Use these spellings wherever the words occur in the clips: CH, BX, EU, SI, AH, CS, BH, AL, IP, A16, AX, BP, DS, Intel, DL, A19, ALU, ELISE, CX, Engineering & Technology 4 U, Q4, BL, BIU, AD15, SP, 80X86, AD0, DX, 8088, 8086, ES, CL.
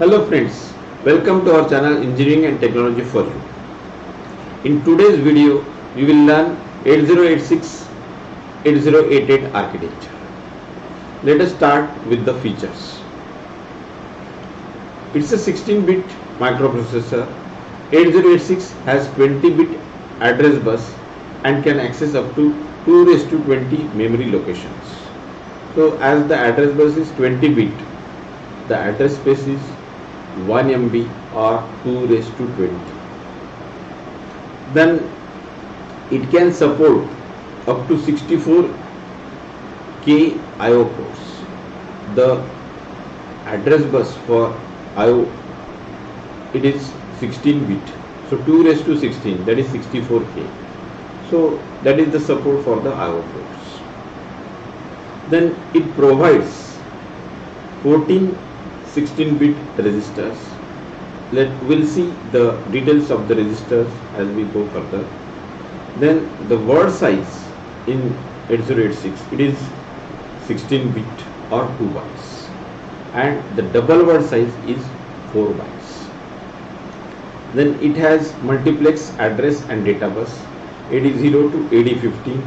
Hello friends, welcome to our channel Engineering and Technology for You. In today's video, we will learn 8086-8088 architecture. Let us start with the features. It's a 16-bit microprocessor. 8086 has 20-bit address bus and can access up to 2 to 20 memory locations. So as the address bus is 20-bit, the address space is 1 MB or 2 to 20. Then it can support up to 64K IO ports. The address bus for IO, it is 16-bit, so 2 to 16, that is 64K. So that is the support for the IO ports. Then it provides 14 16-bit registers. We'll see the details of the registers as we go further. Then the word size in 8086, it is 16-bit or 2 bytes, and the double word size is 4 bytes. Then it has multiplex address and data bus, AD0 to AD15,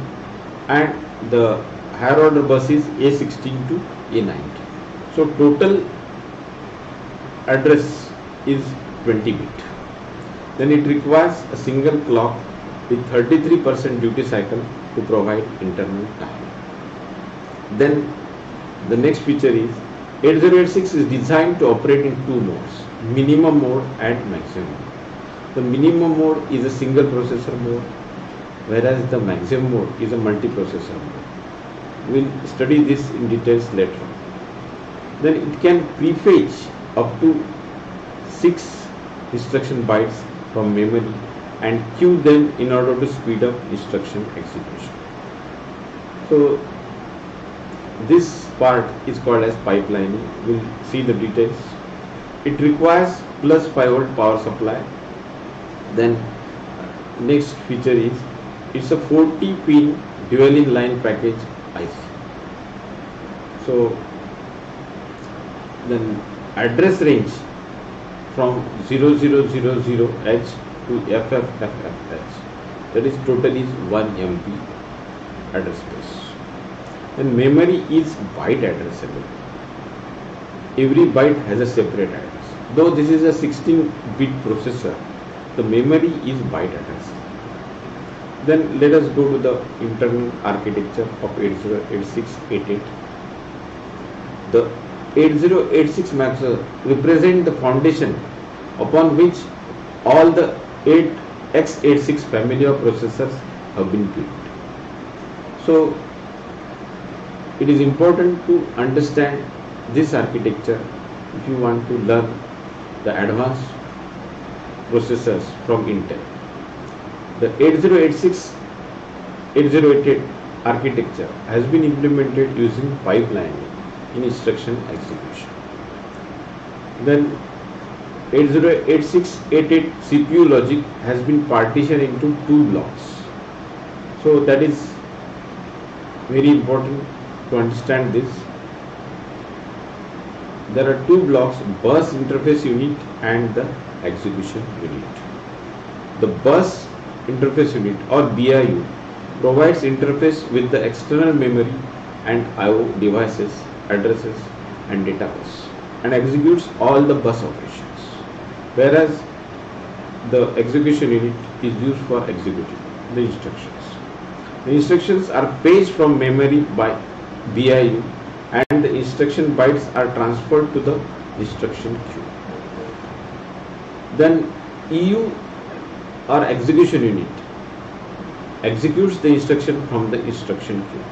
and the higher order bus is A16 to A19. So total address is 20-bit. Then it requires a single clock with 33% duty cycle to provide internal time. Then the next feature is 8086 is designed to operate in two modes, minimum mode and maximum mode. The minimum mode is a single processor mode, whereas the maximum mode is a multiprocessor mode. We will study this in details later. Then it can prefetch up to 6 instruction bytes from memory and queue them in order to speed up instruction execution. So this part is called as pipelining. We'll see the details. It requires plus 5V power supply. Then next feature is it's a 40-pin dual in-line package IC. So then address range from 0000H to FFFFH, that is total is 1 MB address space. And memory is byte addressable. Every byte has a separate address. Though this is a 16-bit processor, the memory is byte addressable. Then let us go to the internal architecture of 8086-88. The 8086 maps represent the foundation upon which all the 8x86 family of processors have been built. So it is important to understand this architecture if you want to learn the advanced processors from Intel. The 8086-8088 architecture has been implemented using pipelining in instruction execution. Then 8086-88 CPU logic has been partitioned into 2 blocks. So that is very important to understand this. There are 2 blocks, bus interface unit and the execution unit. The bus interface unit or BIU provides interface with the external memory and IO devices, addresses and data bus, and executes all the bus operations, whereas the execution unit is used for executing the instructions. The instructions are fetched from memory by BIU and the instruction bytes are transferred to the instruction queue. Then EU or execution unit executes the instruction from the instruction queue.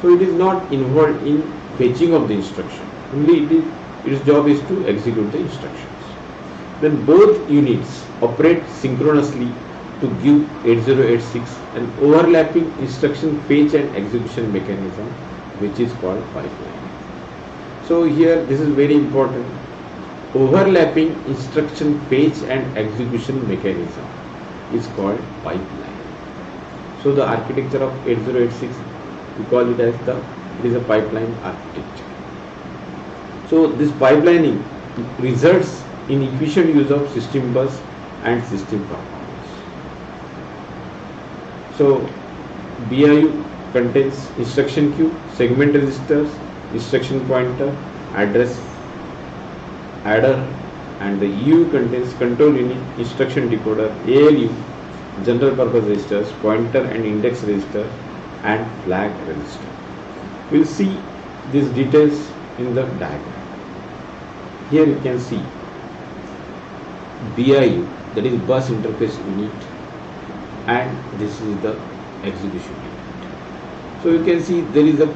So it is not involved in fetching of the instruction, only its job is to execute the instructions. Then both units operate synchronously to give 8086 an overlapping instruction fetch and execution mechanism, which is called pipeline. So here this is very important, overlapping instruction fetch and execution mechanism is called pipeline. So the architecture of 8086, we call it as the It is a pipeline architecture. So this pipelining results in efficient use of system bus and system performance. So BIU contains instruction queue, segment registers, instruction pointer, address adder, and the EU contains control unit, instruction decoder, ALU, general purpose registers, pointer and index register, and flag register. We will see these details in the diagram. Here you can see BIU, that is bus interface unit, and this is the execution unit. So you can see there is a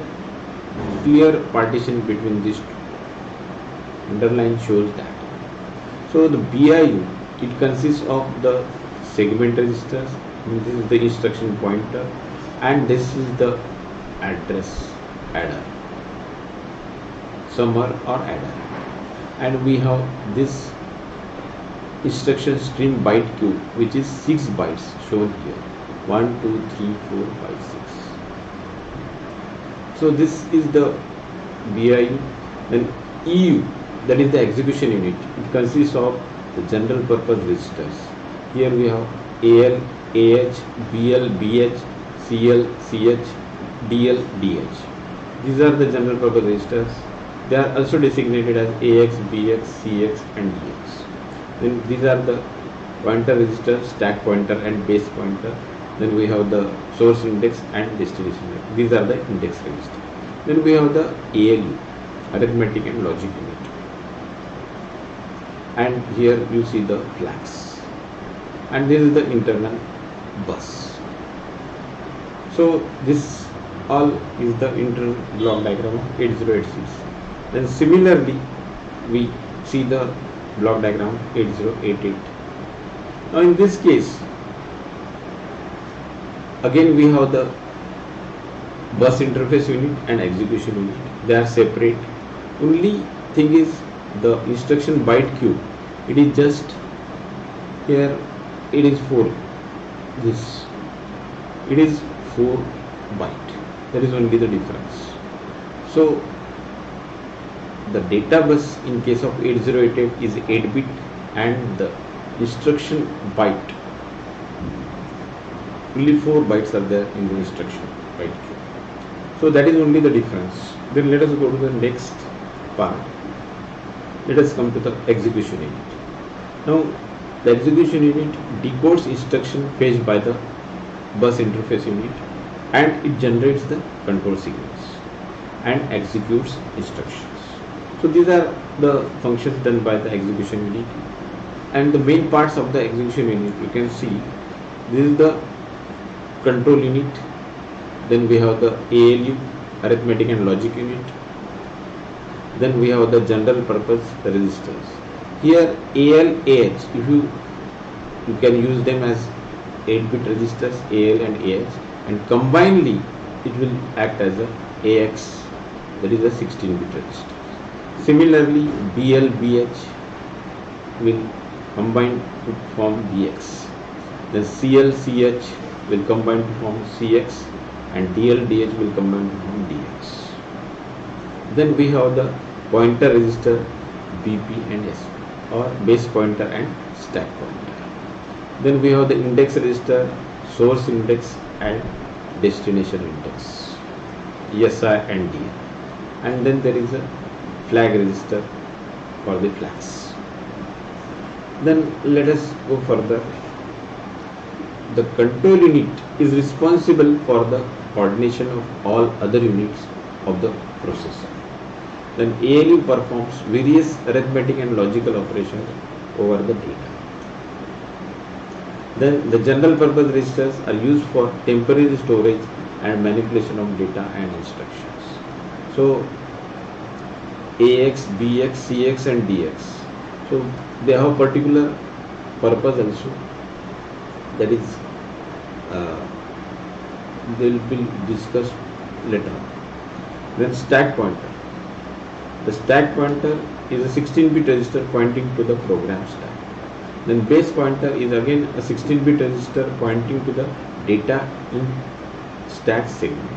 clear partition between these two. Underline shows that. So the BIU, it consists of the segment registers, this is the instruction pointer, and this is the address adder, summer or adder, and we have this instruction stream byte queue, which is 6 bytes shown here, 1, 2, 3, 4, 5, 6. So this is the BIU. Then EU, that is the execution unit, it consists of the general purpose registers. Here we have AL, AH, BL, BH, CL, CH, DL, DH. These are the general purpose registers. They are also designated as AX, BX, CX and DX. Then these are the pointer registers, stack pointer and base pointer. Then we have the source index and destination index. These are the index registers. Then we have the ALU, arithmetic and logic unit. And here you see the flags, and this is the internal bus. So this all is the internal block diagram of 8086. Then similarly we see the block diagram 8088. Now in this case again we have the bus interface unit and execution unit. They are separate. Only thing is the instruction byte queue, it is just here, it is 4, this it is 4 byte, there is only the difference. So the data bus in case of 8088 is 8 bit and the instruction byte, only 4 bytes are there in the instruction byte queue. So that is only the difference. Then let us go to the next part. Let us come to the execution unit. Now the execution unit decodes instruction fetched by the bus interface unit and it generates the control signals and executes instructions. So these are the functions done by the execution unit. And the main parts of the execution unit, you can see this is the control unit, then we have the ALU, arithmetic and logic unit. Then we have the general purpose registers. Here AL, AH, if you can use them as 8-bit registers, AL and AH, and combinedly it will act as a AX, that is a 16-bit register. Similarly BL, BH will combine to form DX. Then CL, CH will combine to form CX, and DL, DH will combine to form DX. Then we have the pointer register, BP and SP, or base pointer and stack pointer. Then we have the index register, source index and destination index, SI and DL. And then there is a flag register for the flags. Then let us go further. The control unit is responsible for the coordination of all other units of the processor. Then ALU performs various arithmetic and logical operations over the data. Then the general purpose registers are used for temporary storage and manipulation of data and instructions. So AX, BX, CX and DX. So they have particular purpose also. That is, they will be discussed later on. Then stack pointer. The stack pointer is a 16-bit register pointing to the program stack. Then base pointer is again a 16-bit register pointing to the data in stack segment.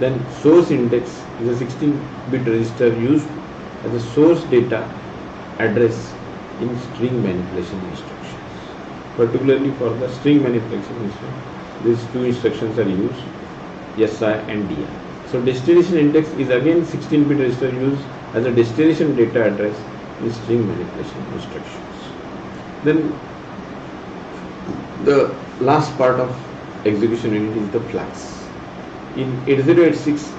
Then source index is a 16-bit register used as a source data address in string manipulation instructions. Particularly for the string manipulation instruction, these two instructions are used, SI and DI. So destination index is again 16-bit register used as a destination data address in string manipulation instructions. Then the last part of execution unit is the flags. In 8086,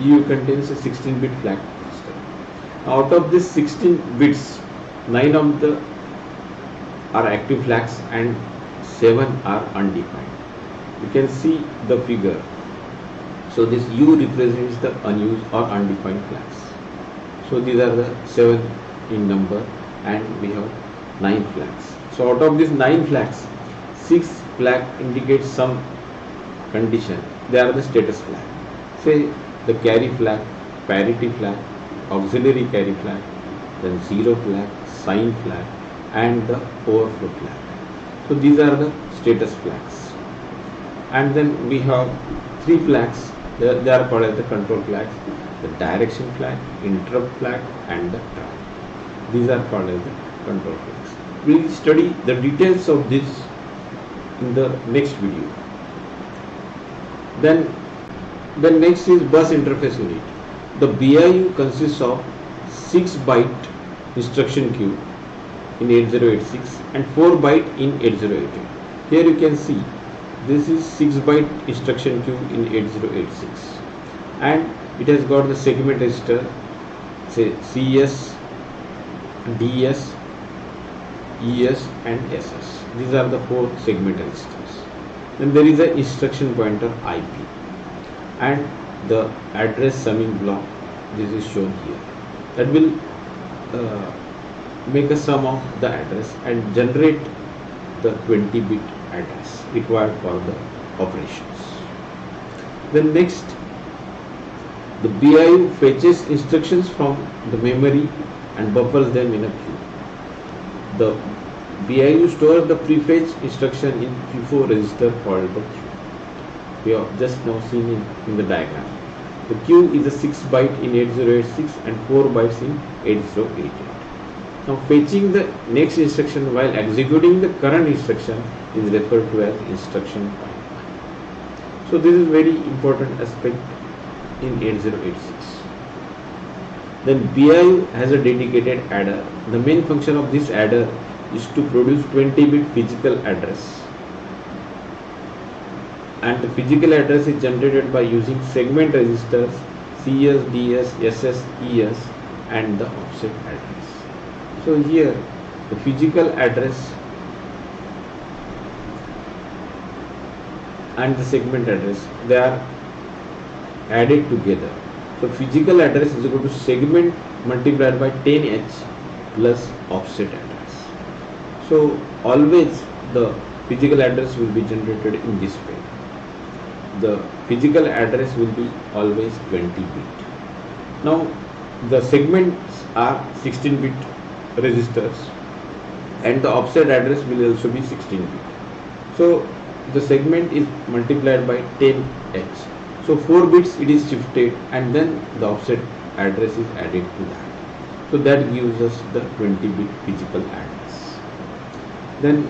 EU contains a 16-bit flag cluster. Out of this 16 bits, 9 of the are active flags and 7 are undefined. You can see the figure. So this U represents the unused or undefined flags. So these are the 7 in number and we have 9 flags. So out of these 9 flags, 6 flag indicates some condition. They are the status flag. Say the carry flag, parity flag, auxiliary carry flag, then zero flag, sign flag, and the overflow flag. So these are the status flags. And then we have 3 flags. They are called as the control flags, the direction flag, interrupt flag, and the try. These are called as the control flags. We will study the details of this in the next video. Then next is bus interface unit. The BIU consists of 6-byte instruction queue in 8086 and 4-byte in 8088. Here you can see this is 6-byte instruction queue in 8086 and it has got the segment register, say CS, DS, ES and SS. These are the 4 segment registers. Then there is an instruction pointer IP and the address summing block. This is shown here. That will make a sum of the address and generate the 20-bit address required for the operations. Then next, the BIU fetches instructions from the memory and buffers them in a queue. The BIU stores the prefetch instruction in Q4 register called the queue. We have just now seen in the diagram. The queue is a 6-byte in 8086 and 4 bytes in 8088. Now fetching the next instruction while executing the current instruction is referred to as instruction pipeline. So this is very important aspect in 8086. Then BIU has a dedicated adder. The main function of this adder is to produce 20-bit physical address, and the physical address is generated by using segment registers CS, DS, SS, ES and the offset address. So here the physical address and the segment address, they are added together. So physical address is equal to segment multiplied by 10H plus offset address. So always the physical address will be generated in this way. The physical address will be always 20-bit. Now the segments are 16-bit registers and the offset address will also be 16-bit. So the segment is multiplied by 10H. So 4 bits it is shifted and then the offset address is added to that. So that gives us the 20-bit physical address. Then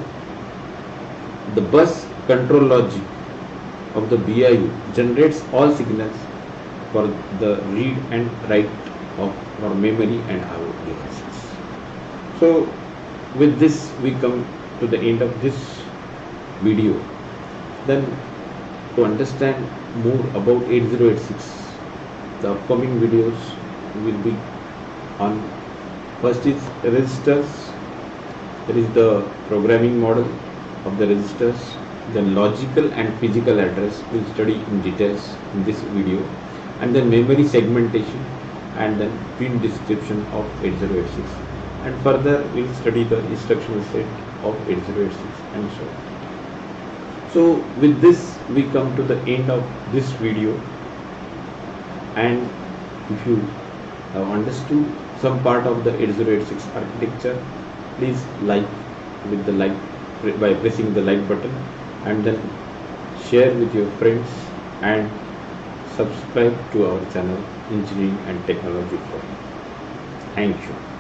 the bus control logic of the BIU generates all signals for the read and write of for memory and IO devices. So with this we come to the end of this video. Then to understand more about 8086, the upcoming videos will be on, first is registers, that is the programming model of the registers. Then logical and physical address we will study in details in this video, and then memory segmentation and then pin description of 8086, and further we will study the instructional set of 8086 and so on. So with this we come to the end of this video, and if you have understood some part of the 8086 architecture, please by pressing the like button, and then share with your friends and subscribe to our channel Engineering and Technology Forum. Thank you.